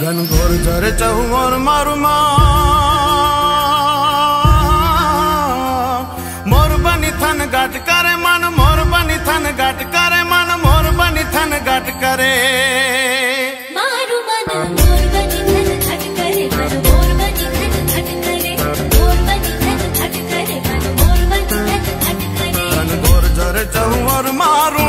घनघोर झरे चहुर मारू मोर बनी थन घाट करे मन मोर बनी थन घाट करे मन मोर बनी थन घाट करे मारू मन मोर बनी थन घाट करे मन मोर बनी थन घाट करे मोर बनी थन घाट करे मन मोर बनी थन घाट करे घनघोर झरे चहुर मारू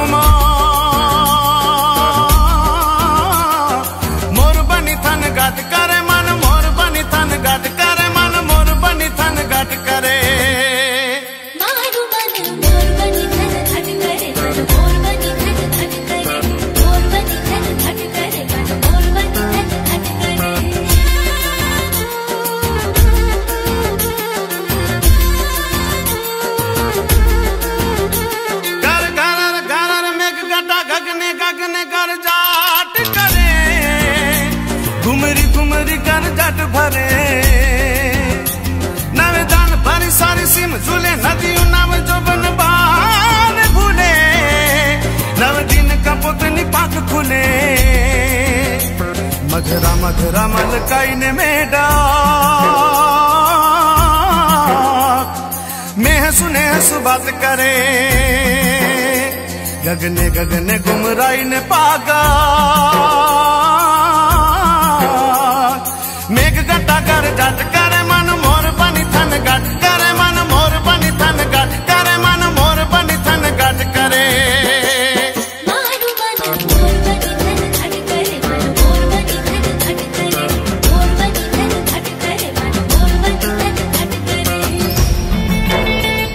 झूले नदियों नाम जोबन बान भूले नव दिन का पुतनी पाक खुले मधरा मधरा मलकाई ने मेडा मैं सुने सुबात करे गगने गगने घुमराई ने पागा मेघ गटा कर जाट करे मन मोर बनी थन गट करे मन मोर बनी थन गट करे मन मोर बनी थन गट करे मारू मन मोर बनी थन गट करे मन मोर बनी थन गट करे मोर बनी थन गट करे मन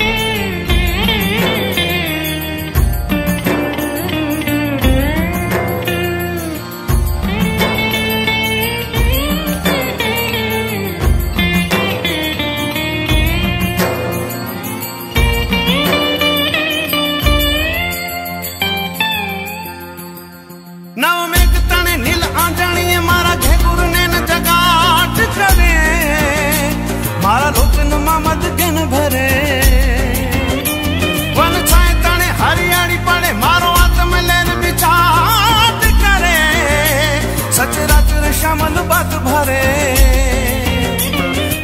मोर बनी थन गट करे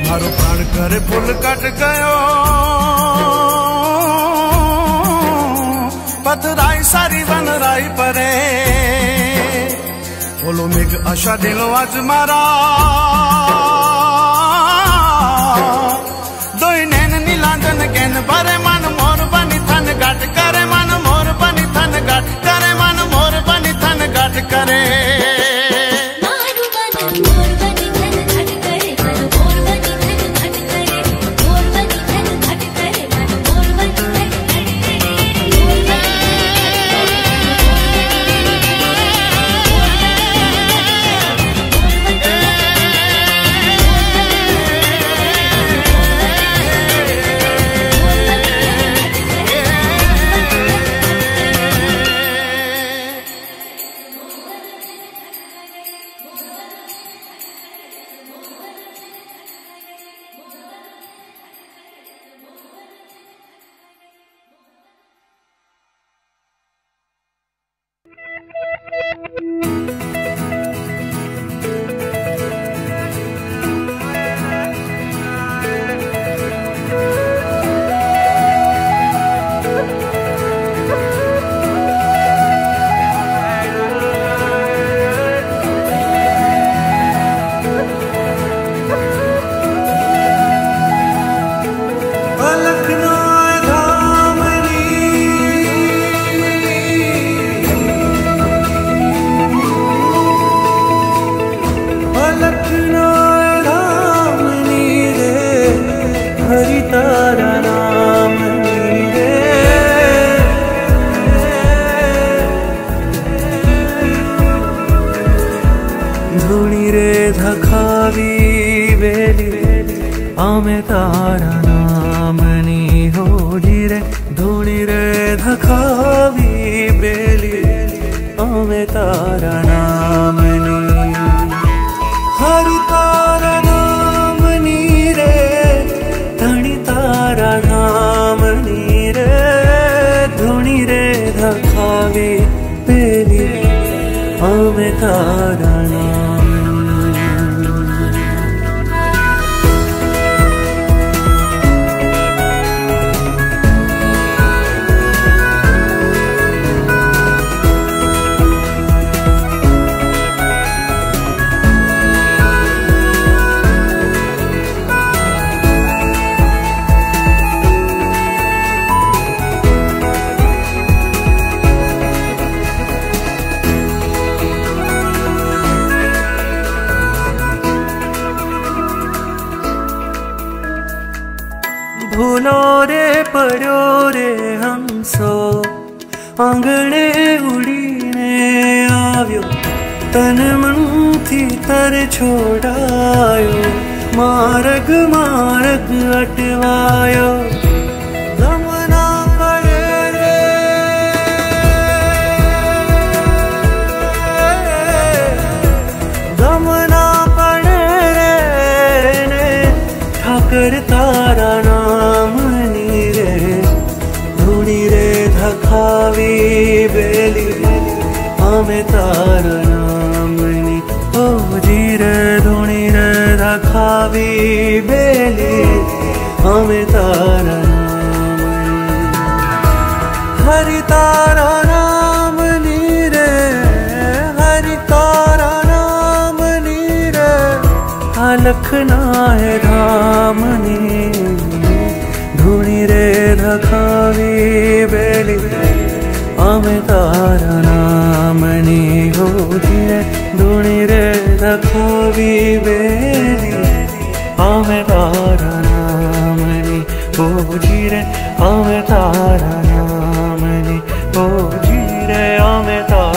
मारो प्राण करे फूल कट गयो पतराई सारी वन राई परे बोलो मेघ आशा दिलो आज मारा दो नैन नीलांजन कैन भरे मन मोर बनी थन घाट करे मन मोर बनी थन घाट करे मन मोर बनी थन घाट करे I'm a फूलोरे परोरे हमसो आंगणे उडीने आव्यो तन मनथी तर छोड़ायो मार्ग मार्ग अटवायो तारा नाम नीरे धूनी रे धखावी बेली हमें तारा नाम नी ओ जीरे धूनी रे धखावी बेली हमें तारा नाम हरि तारा नाम नीरे हरि तारा नाम नीरे अलखना है धुनी रे धखावी बेली हमें तारा नाम नी हो धीरे धुनी रे धखावी बेली हमें तारा नाम नी हो धीरे हमें तारा नाम नी हो धीरे हमें तारा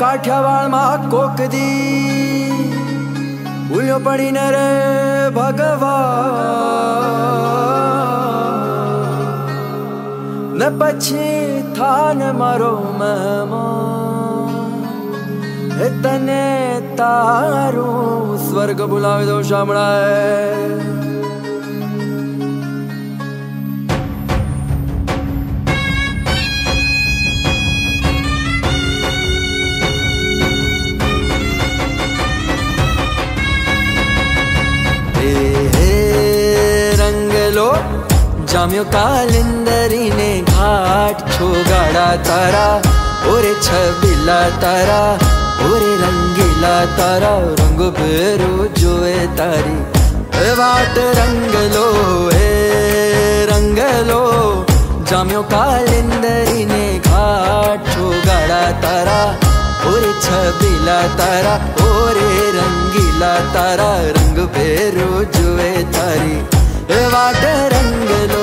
काठियावाड़ में कोक दी उलियो पड़ी न रे भगवान न पछी थान मारो मेहमान इतने तारू स्वर्ग बुलावे दो शामड़ा है जाम्यो कालिंदरी ने घाट छोगाड़ा तारा ओरे छबिला तारा ओरे रंगीला तारा रंग बेरो जोए तारी वाट रंगलो हे रंगलो जाम्यो कालिंदरी ने घाट छोगाड़ा तारा ओरे छबिला तारा ओरे रंगीला तारा रंग बेरो जोए तारी वाट रंगलो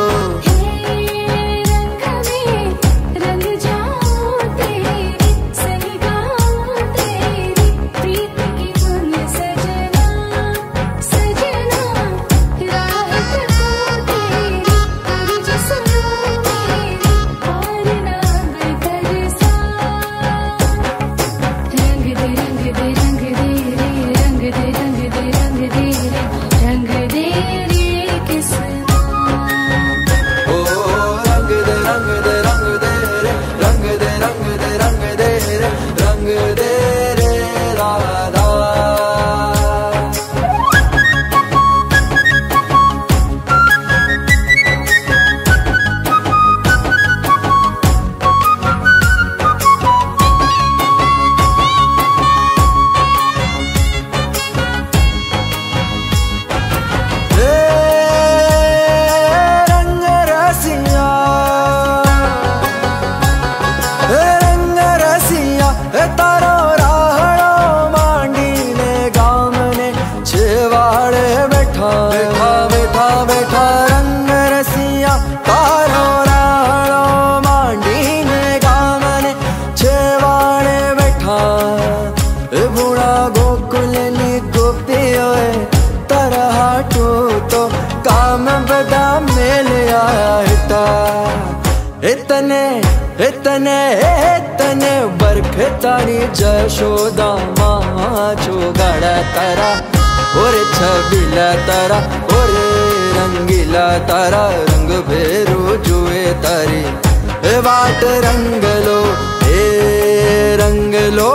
तारी जशोदा माँ चोगाड़ा तारा ओरे छबिला तारा ओरे रंगीला तारा रंग भेरो जुए तारी वाट रंगलो हे रंगलो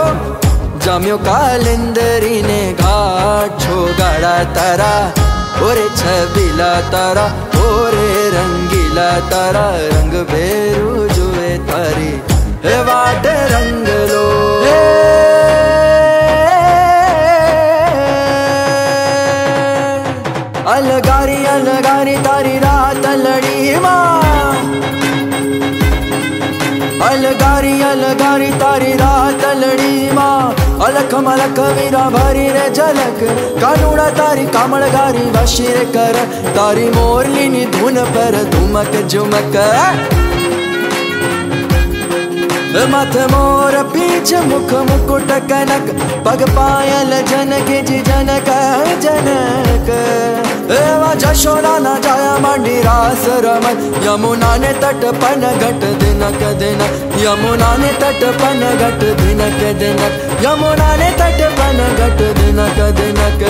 जाम्यो कालिंदरी ने घाट छोगाड़ा तारा ओरे छबिला तारा ओरे रंगीला तारा रंग भेरो परी हे वाट रंग लो अलगारी अलगारी तारी रात लड़ी माँ अलगारी अलगारी तारी रात लड़ी माँ अलख मलख वीरा भरी रे झलक कानूड़ा तारी कामड़गारी वशीर कर तारी मोरली नी धुन पर धुमक झुमक मथ मोर पीछ मुख मुकुट कनक पग पायल जनक जी जनक जनक जशोरा न जाया मांडी रास रमन यमुना ने तट पन घट दिनक दिनक यमुना ने तट पन घट दिनक दिनक यमुना ने तट पन घट दिनक दिनक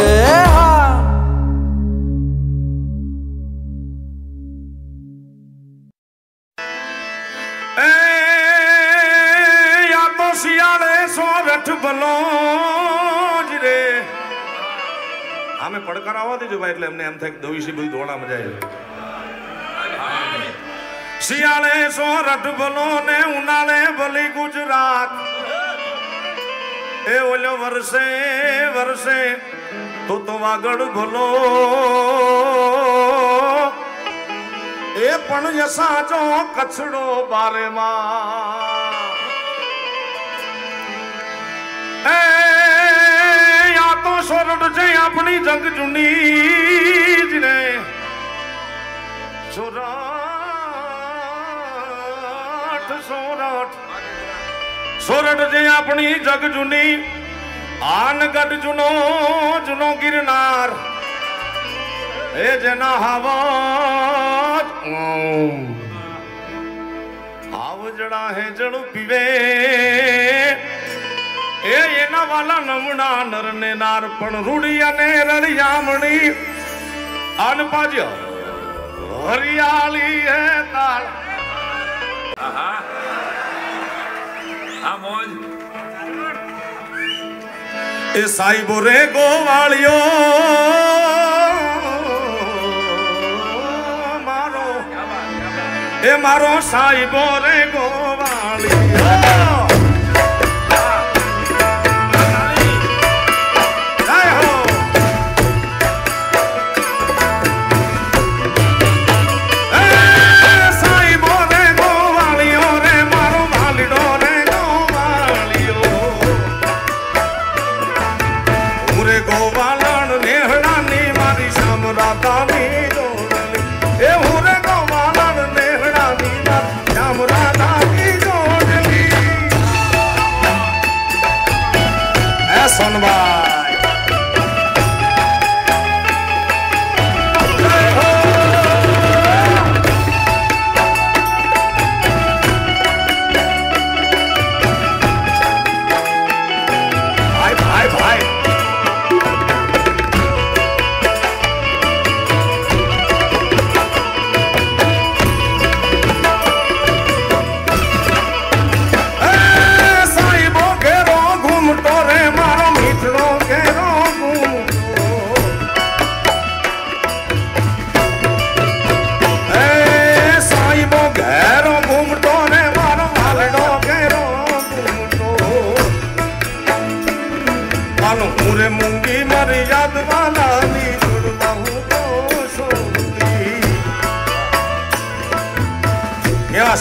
कचड़ो बारे मां अपनी जंग चुनी सोरठ जे अपनी जग जुनी आन गढ़ जुनो जुनो गिरनार ए जना हवा हाव जड़ा है जड़ू पीवे वाला नमुना नर ने नार पण रूड़िया ने रड़ियामणी अनपाज हरियाली है ताल आहा आ मौज ए साई बोरे गोवालियो मारो ए मारो साई बोरे गोवालियो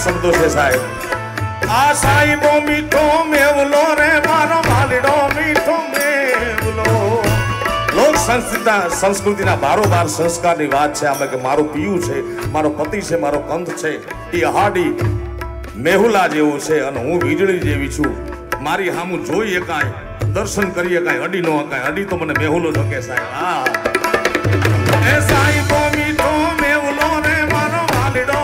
शब्दों से साहेब आसाई बो मीठो मेवलो रे मारो मालिडो मीठो मेवलो लोक संस्कृति ना बारोबार संस्कार की बात है आमे के मारो पीयू छे मारो पति छे मारो कंध छे ई हाडी मेहुला जेवो छे अन हूं वीजळी जेवी छु मारी हामू जोईए काय दर्शन करिए काय अडी नो काय अडी तो मने मेहुलो लगे साहेब आ ए साई बो मीठो मेवलो रे मारो मालिडो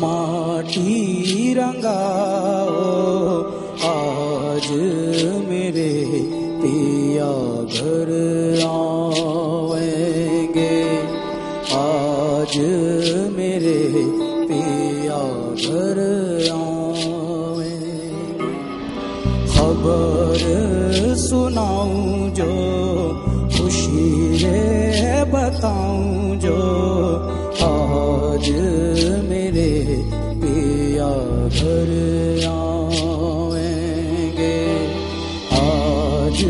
माटी रंगाओ आज मेरे पिया घर आएंगे, आज मेरे पिया घर आएंगे। खबर सुनाऊं जो खुशी रे बताऊं जो आज मेरे पिया घर आएंगे, आज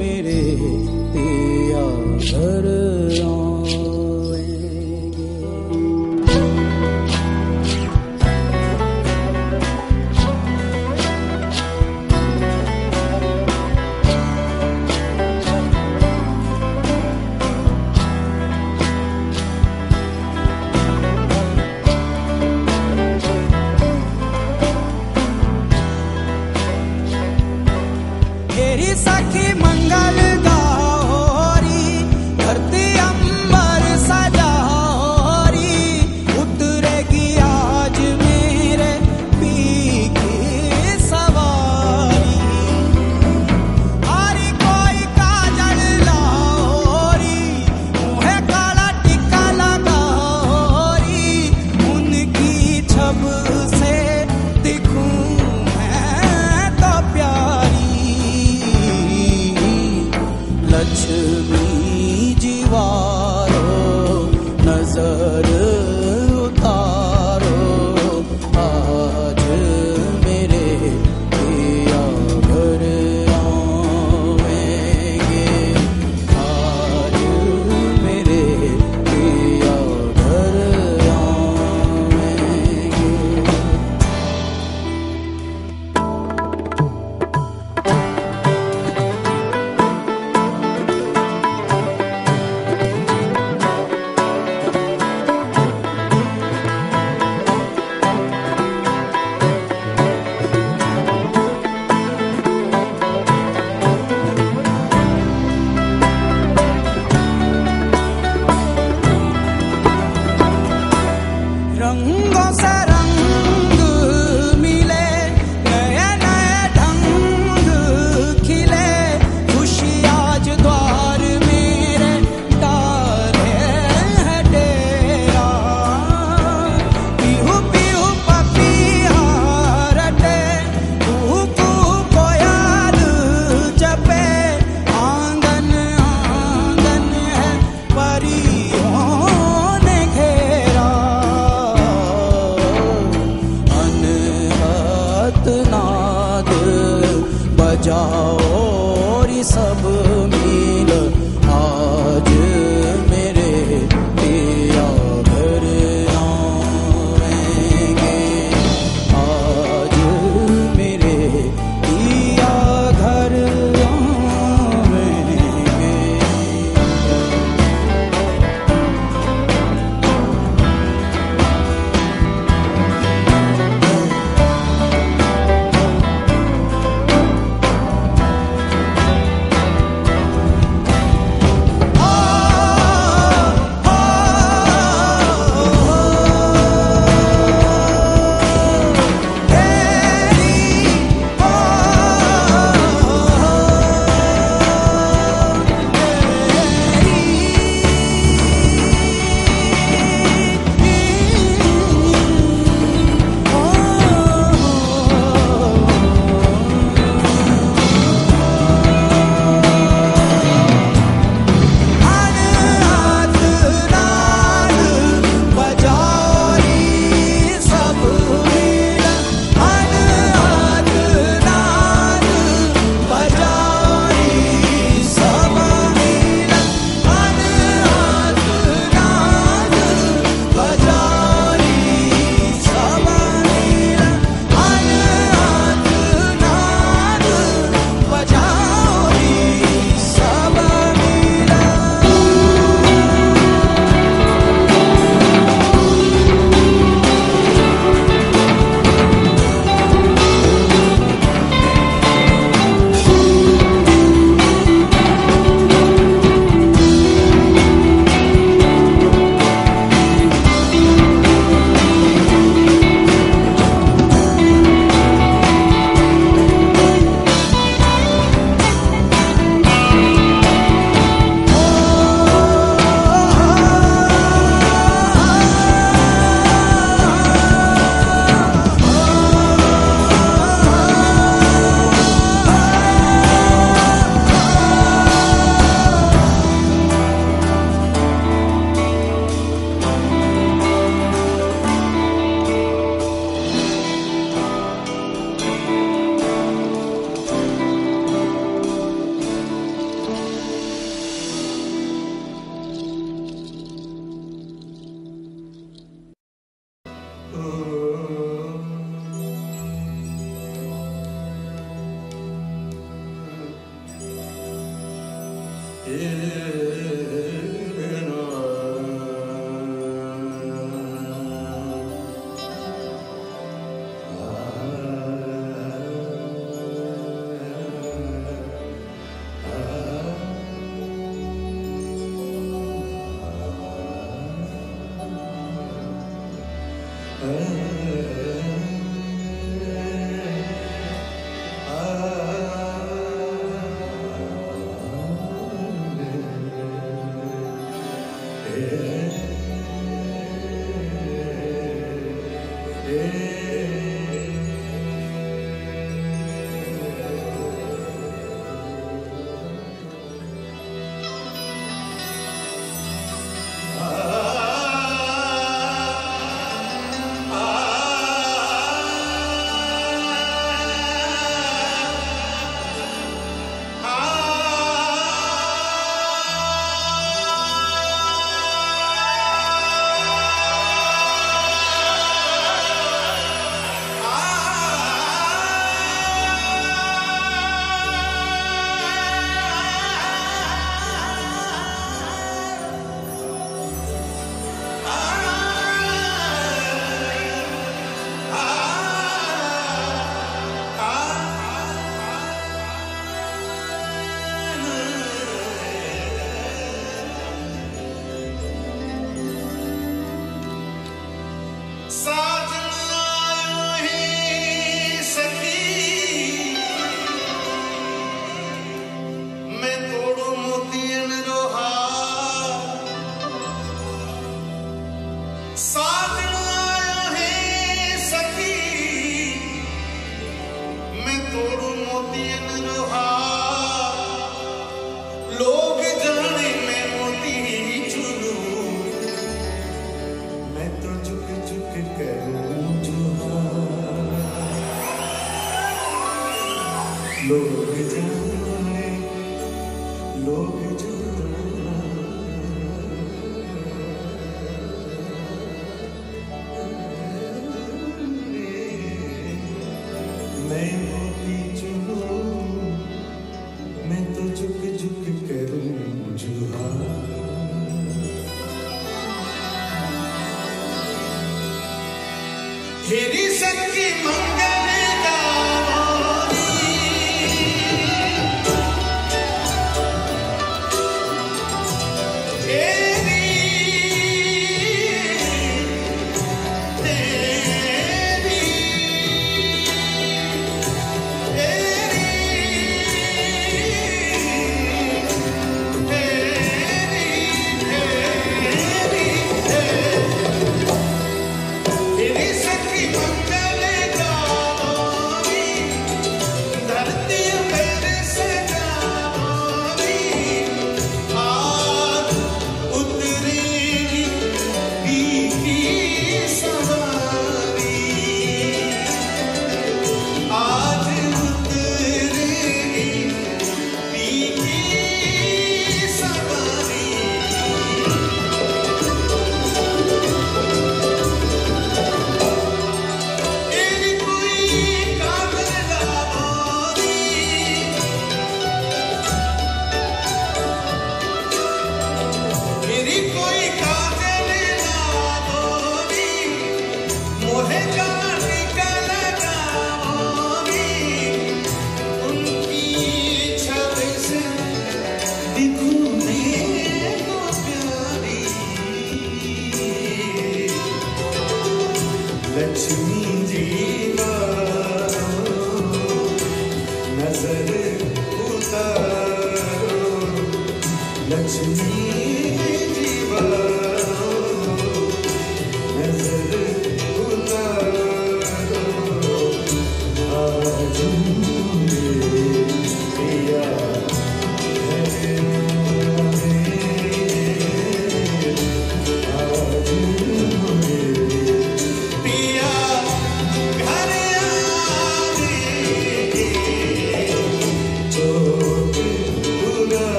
मेरे पिया घर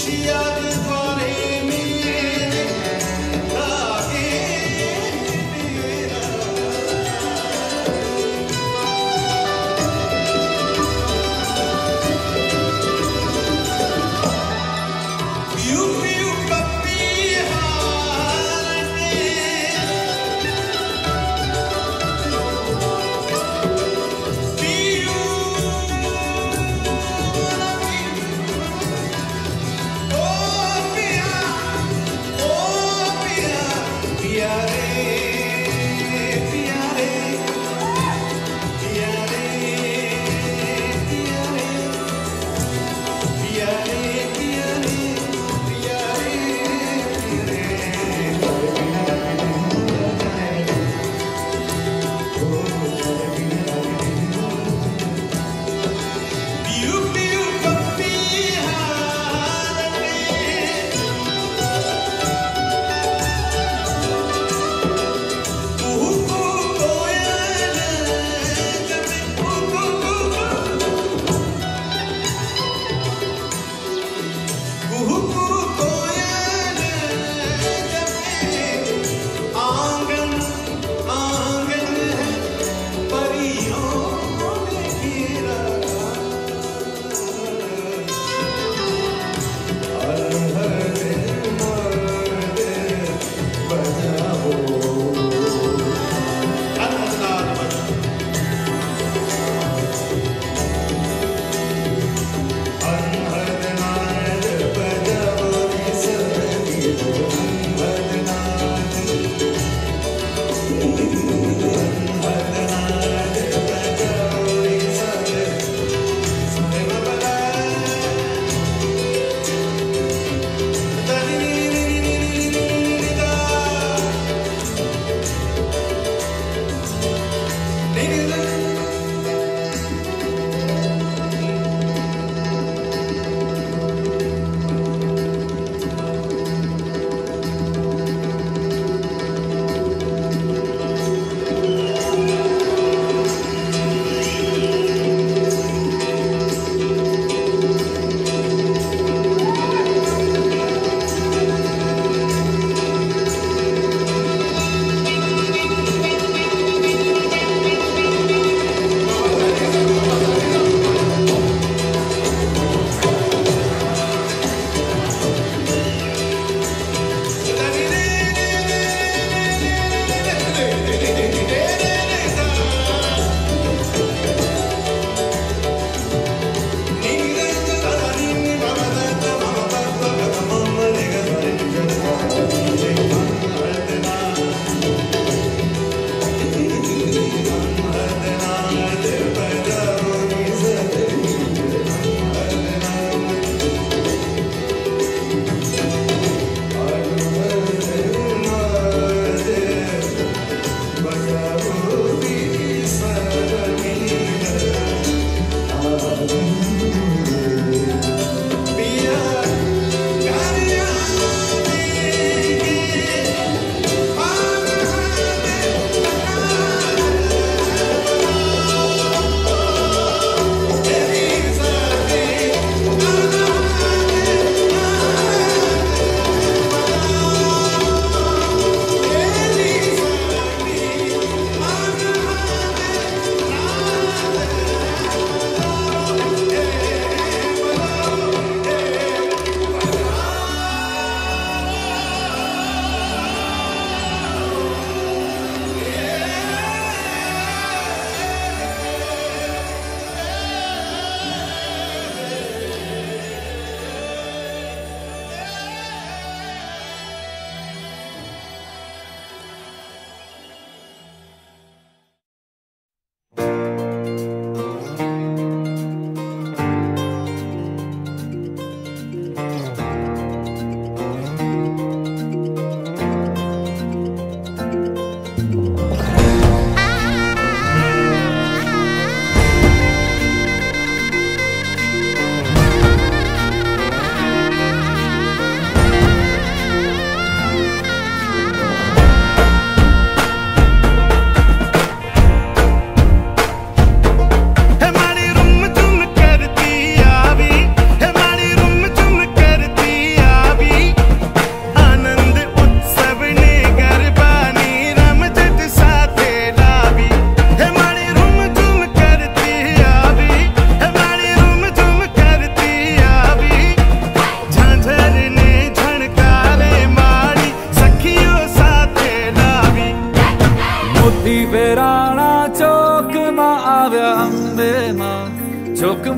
Oh!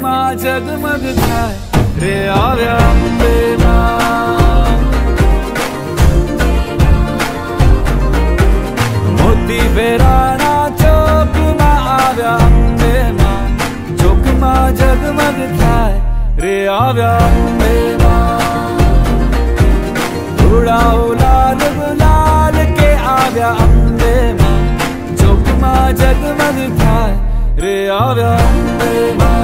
માં જગમગ થાય રે આવ્યા અંબે માં મોતી વેરાના ચોક માં આવ્યા અંબે માં ચોક માં જગમગ થાય રે આવ્યા અંબે માં ધૂળાઓ લાલ ગુલાલ કે આવ્યા અંબે માં ચોક માં જગમગ થાય રે આવ્યા અંબે માં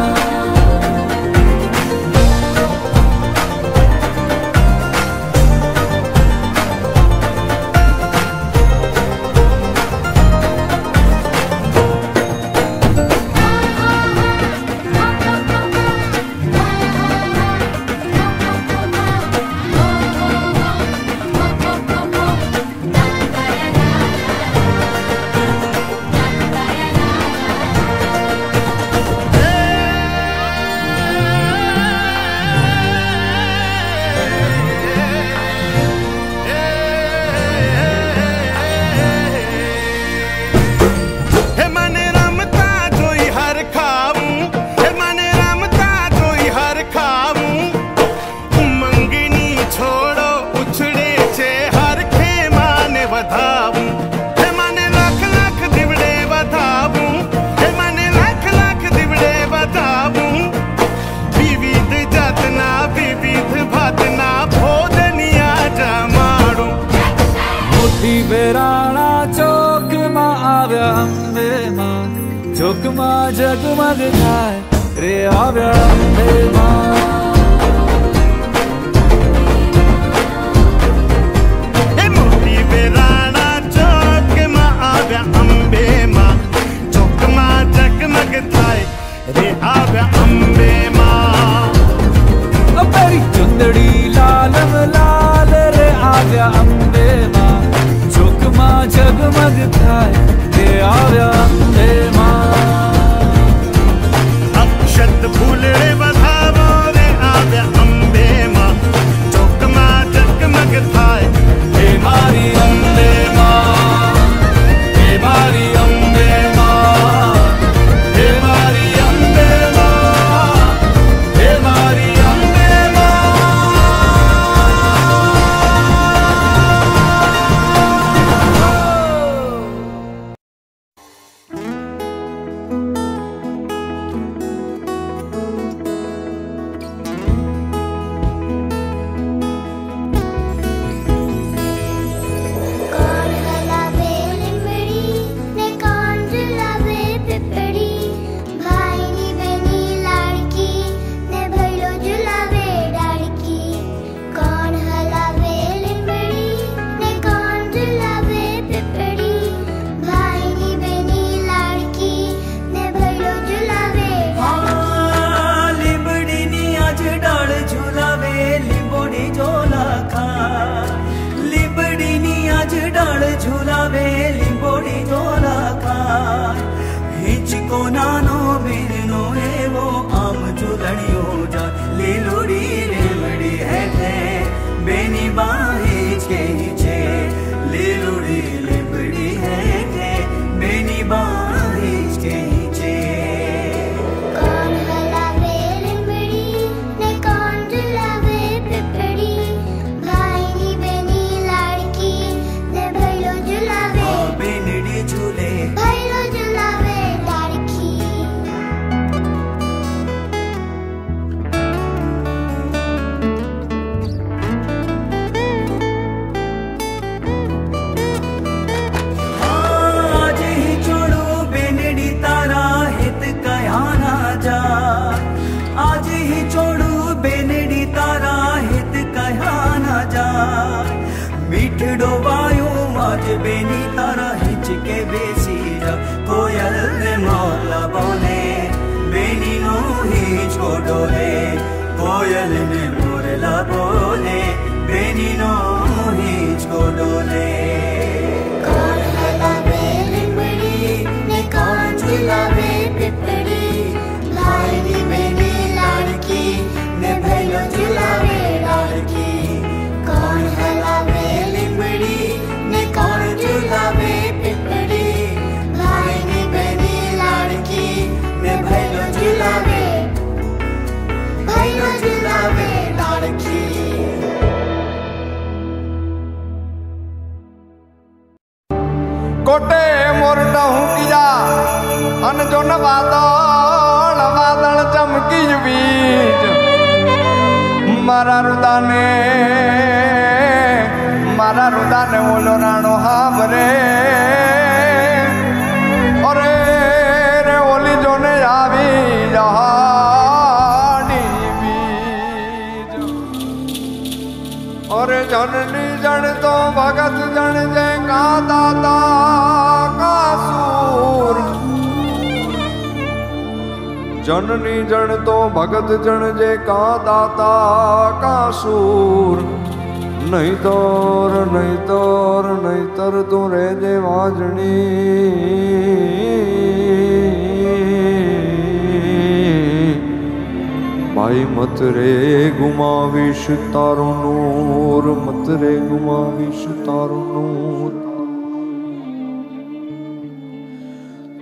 ચોકમાં જગમગ થાય રે આવ્યા અંબે માં એ મોતી વેરાણા ચોકમાં આવ્યા અંબે માં ચોકમાં જગમગ થાય રે આવ્યા અંબે માં અપરી ચુંદડી લાલમ લાલ રે આવ્યા અંબે માં ચોકમાં જગમગ થાય રે આવ્યા અંબે માં ફૂલડે વધાવો રે આવ્યા અંબે માં ચોકમાં જગમગ થાય હે મારી અંબે માં હે મારી અંબે માં હે મારી અંબે માં હે મારી અંબે માં कोटे मोर डहू किया अन जो न बादल बादल चमकी बीच मारा रुदाने बोलो राणो हाबरे अरे रे ओली जो ने आवी जहानी बीच अरे जननी जन तो भगत जन जय का दाता का सूर जननी जन तो भगत जन जय का दाता का सूर नहीं तोर नहीं तोर नहीं तर तू रे जे वाजणी भाई मत रे गुमाविश तारो नूर मत रे गुमाविश तारो नूर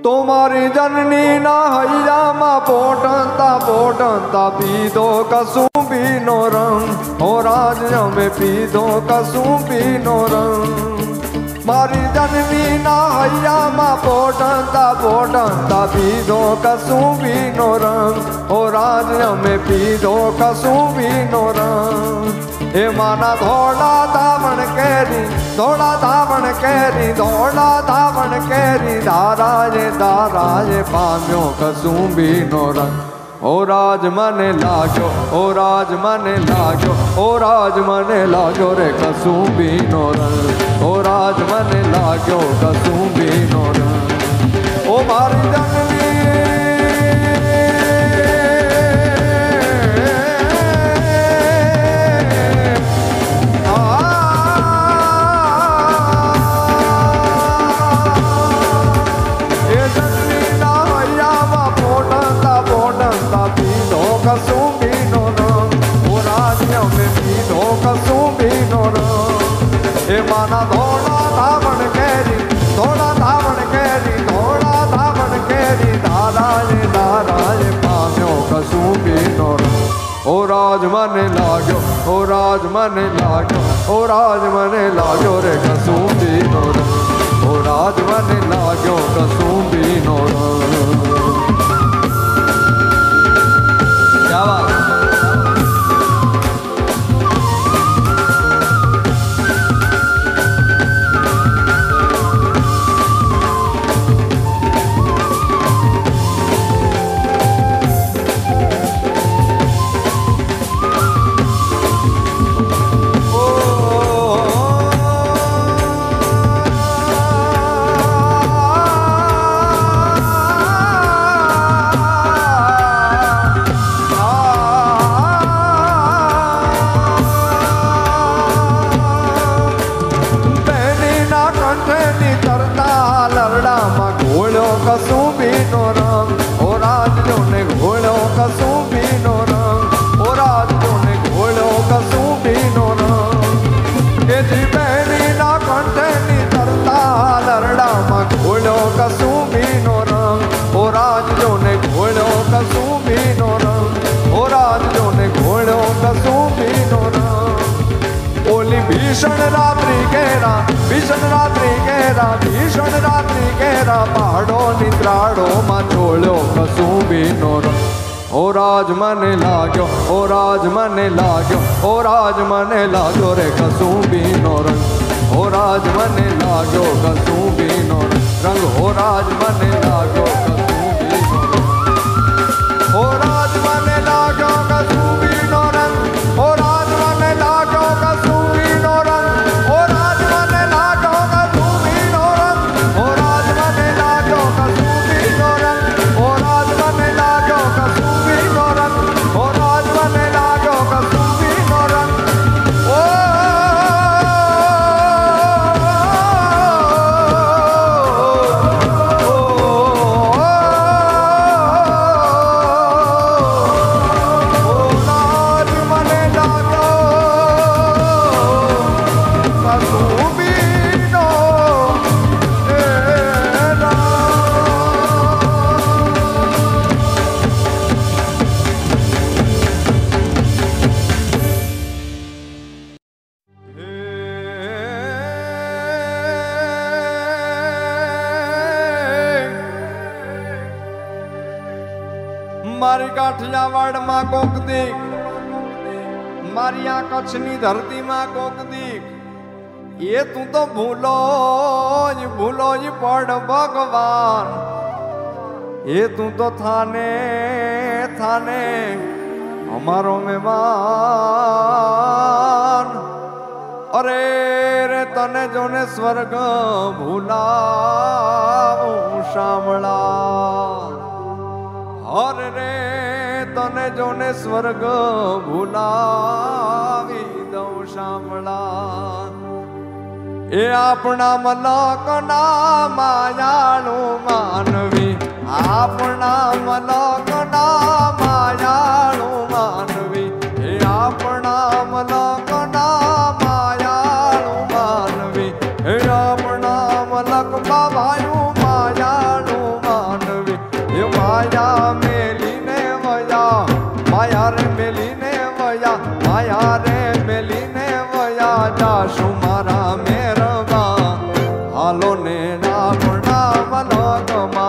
तुम्हारी जननी ना हैया मां पोटता पी दो कसुंबी नो रंग हो राज में पी दो कसुंबी नो रंग मारी जननी ना हैया मां पोटता पी दो कसुंबी नो रंग ओ राज में पी दो कसुंबी नो रंग हे माना धोड़ा धावण केरी धोड़ा धावण केरी धारा ये पाम्यो कसुंबी नो रंग ओ राज मने लाग्यो रे कसुंबी नो रंग ओ राज मने लाग्यो कसुंबी नो रंग ओ मारी जननी माना थोड़ा धावण केरी थोड़ा धावण केरी धारा ये पाम्यो कसुंबी नो रंग ओ राज मने लाग्यो रे कसुंबी नो रंग ओ राज मने लाग्यो कसुंबी नो रंग क्या बात भीषण रात्रि कहरा पहाड़ो निद्राड़ो मां छोड़ो कसुंबी नो रंग ओ राज मने लाग्यो रे कसुंबी नो रंग ओ राज मने लाग्यो कसुंबी नो रंग ओ राज मने लाग्यो कसुंबी नो रंग ओ राज मने लाग्यो कसुंबी नो रंग ओ राज मने लाग्यो कसुंबी नो रंग मारी काठियावाड़ मां कोक दीक, मारी आ कच्छनी धरती मां कोक दीक। ये तू तो भूलो जी पड़ भगवान, ये तू तो थाने थाने हमारो मेहमान। अरे रे तने जोने स्वर्ग भूलाऊं शामला, और रे तने जोने स्वर्ग भूलावी दऊं शामला। ए आपना मलक ना मायालू मानवी, आपना मलक ना मायालू मानवी, ए आपना मलक ना मायालू मानवी, ए आपना मलक बाबालू मायालू मानवी। ये माया मेली ने वया, माया रे मेली ने वया, माया रे मेली ने वया, जाशु मारा मेरवा हालो ने आपना मलक मा।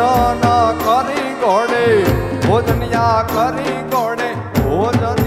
भोजन करी घोड़े भोजन